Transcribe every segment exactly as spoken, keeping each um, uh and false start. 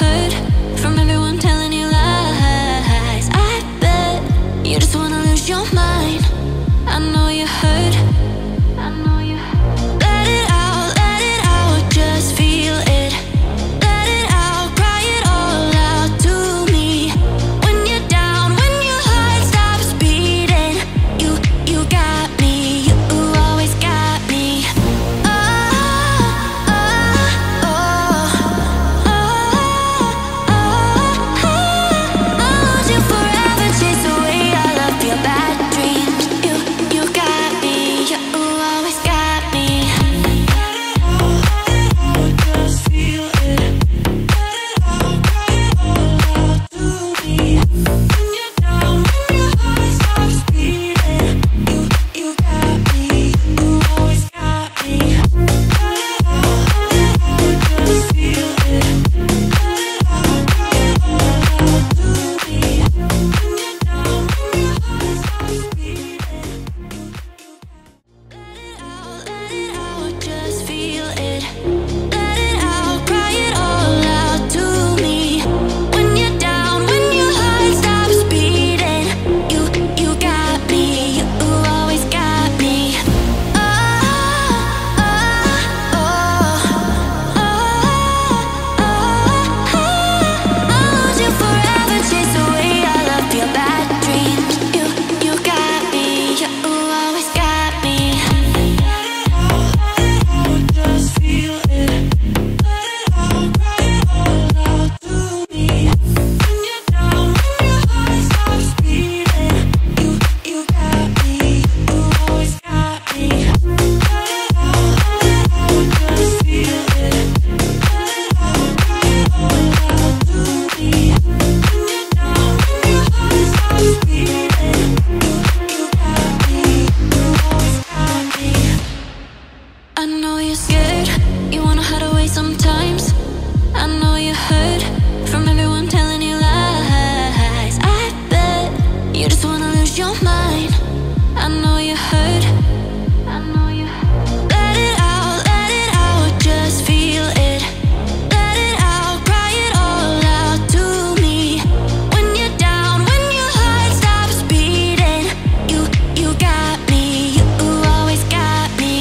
heard from everyone telling you lies. I bet you just wanna lose your mind. I know you heard, I know you heard. Let it out, let it out, just feel it. Let it out, cry it all out to me. When you're down, when your heart stops beating, You, you got me, you always got me. Oh, oh, oh, oh, oh, oh, oh. I want you forever, chase away all of your bad dreams. Sometimes I know you heard from everyone telling you lies. I bet you just wanna lose your mind. I know you heard, I know you heard. Let it out, let it out, just feel it. Let it out, cry it all out to me. When you're down, when your heart stops beating, You, you got me, you always got me.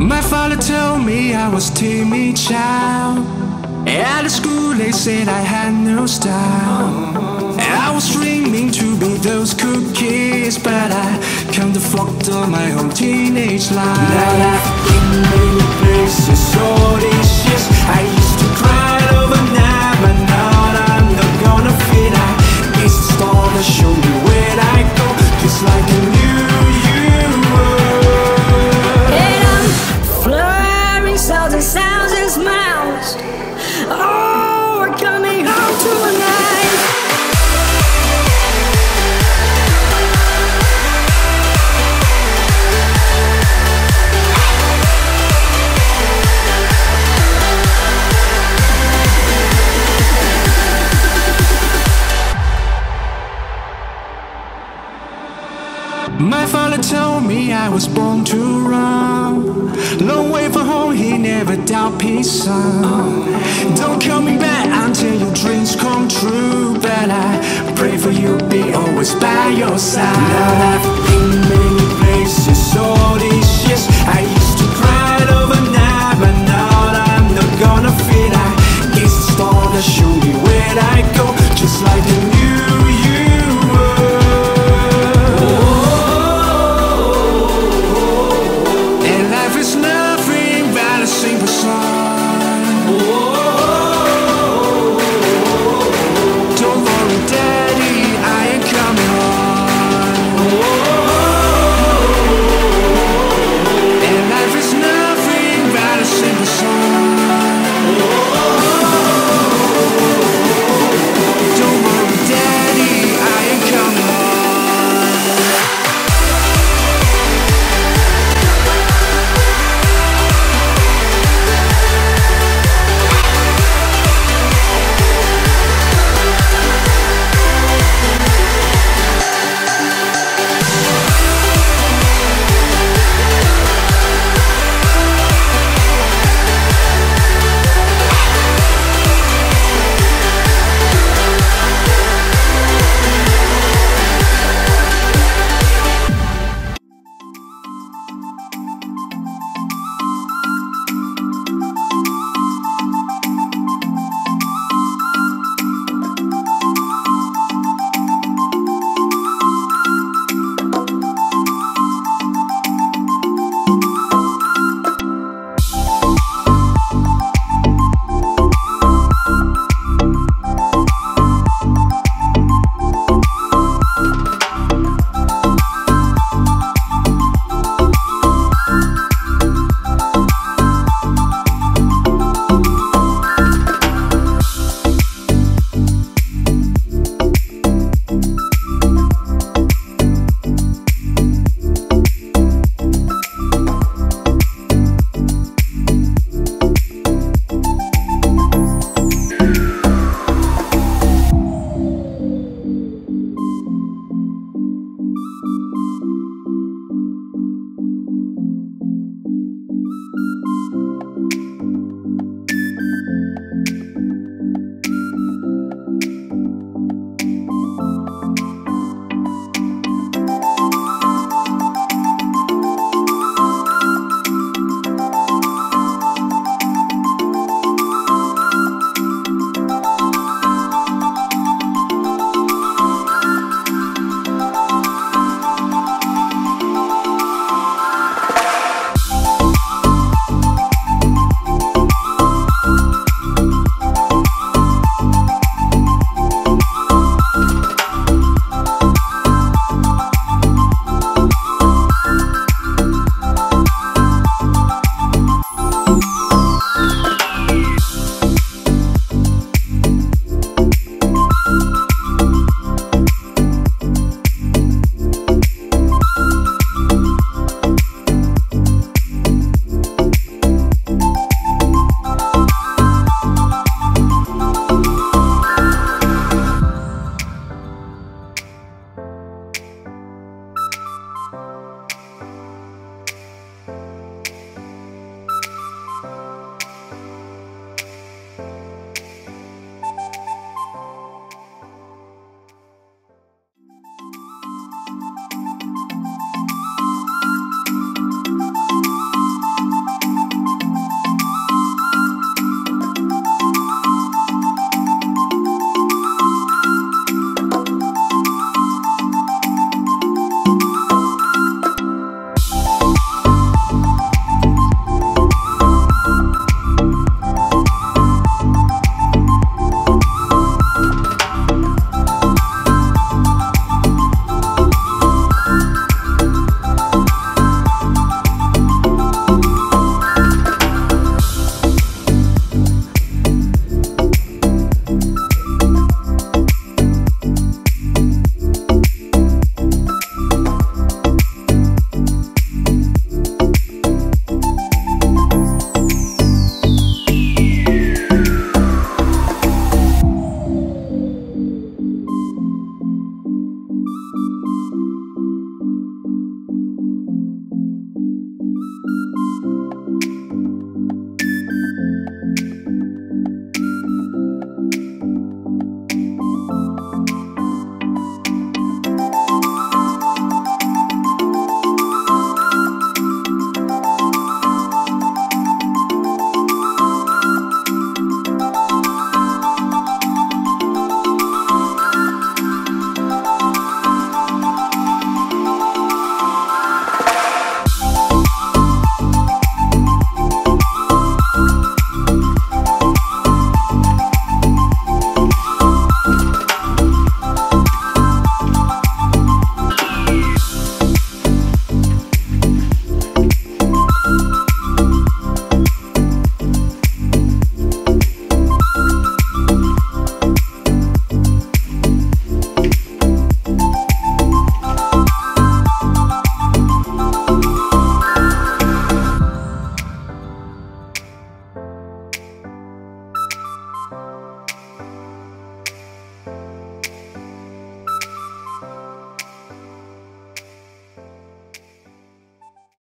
My father told me I was a timid child. At school they said I had no style. I was dreaming to be those cookies, but I kinda fucked up my whole teenage life. Now I've been many places, all these years. I used to cry overnight, but now I'm not gonna feel it. It's the storm that showed me where I go, just like a new you were. And I'm flaring sounds and sounds and smiles. Oh, we're coming home tonight. My father told me I was born to run. Long way from home, he never doubt his son. Don't call me back until your dreams come true, but I pray for you, be always by your side. Now I've been many places, all these